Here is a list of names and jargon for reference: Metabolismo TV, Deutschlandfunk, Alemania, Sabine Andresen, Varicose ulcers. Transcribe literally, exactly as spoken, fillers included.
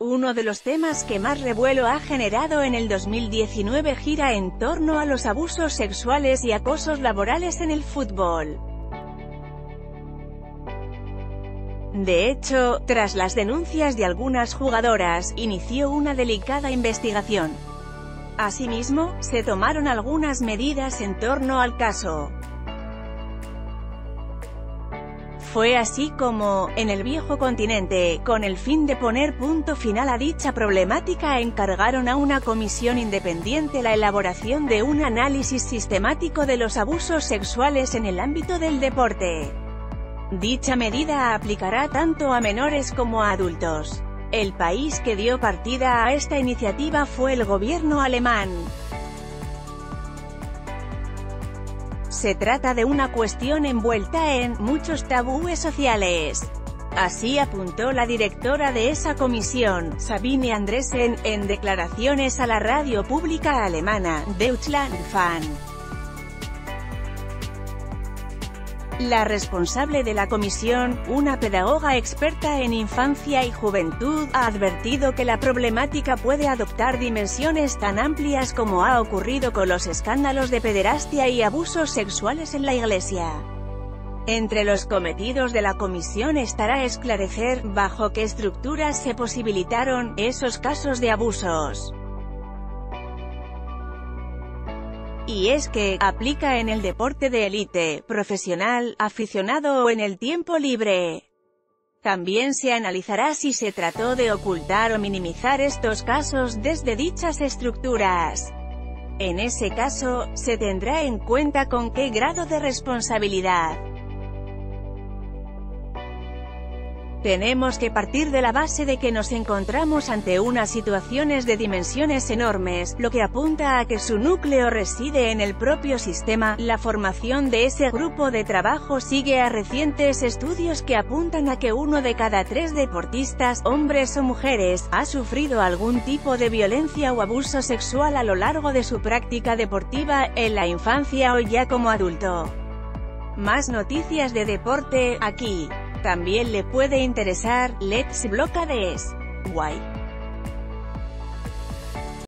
Uno de los temas que más revuelo ha generado en el dos mil diecinueve gira en torno a los abusos sexuales y acosos laborales en el fútbol. De hecho, tras las denuncias de algunas jugadoras, inició una delicada investigación. Asimismo, se tomaron algunas medidas en torno al caso. Fue así como, en el viejo continente, con el fin de poner punto final a dicha problemática, encargaron a una comisión independiente la elaboración de un análisis sistemático de los abusos sexuales en el ámbito del deporte. Dicha medida aplicará tanto a menores como a adultos. El país que dio partida a esta iniciativa fue el gobierno alemán. Se trata de una cuestión envuelta en muchos tabúes sociales. Así apuntó la directora de esa comisión, Sabine Andresen, en declaraciones a la radio pública alemana, Deutschlandfunk. La responsable de la comisión, una pedagoga experta en infancia y juventud, ha advertido que la problemática puede adoptar dimensiones tan amplias como ha ocurrido con los escándalos de pederastia y abusos sexuales en la Iglesia. Entre los cometidos de la comisión estará esclarecer, bajo qué estructuras se posibilitaron esos casos de abusos. Y es que, aplica en el deporte de élite, profesional, aficionado o en el tiempo libre. También se analizará si se trató de ocultar o minimizar estos casos desde dichas estructuras. En ese caso, se tendrá en cuenta con qué grado de responsabilidad. Tenemos que partir de la base de que nos encontramos ante unas situaciones de dimensiones enormes, lo que apunta a que su núcleo reside en el propio sistema. La formación de ese grupo de trabajo sigue a recientes estudios que apuntan a que uno de cada tres deportistas, hombres o mujeres, ha sufrido algún tipo de violencia o abuso sexual a lo largo de su práctica deportiva, en la infancia o ya como adulto. Más noticias de deporte, aquí. También le puede interesar, Let's Blockades. Guay.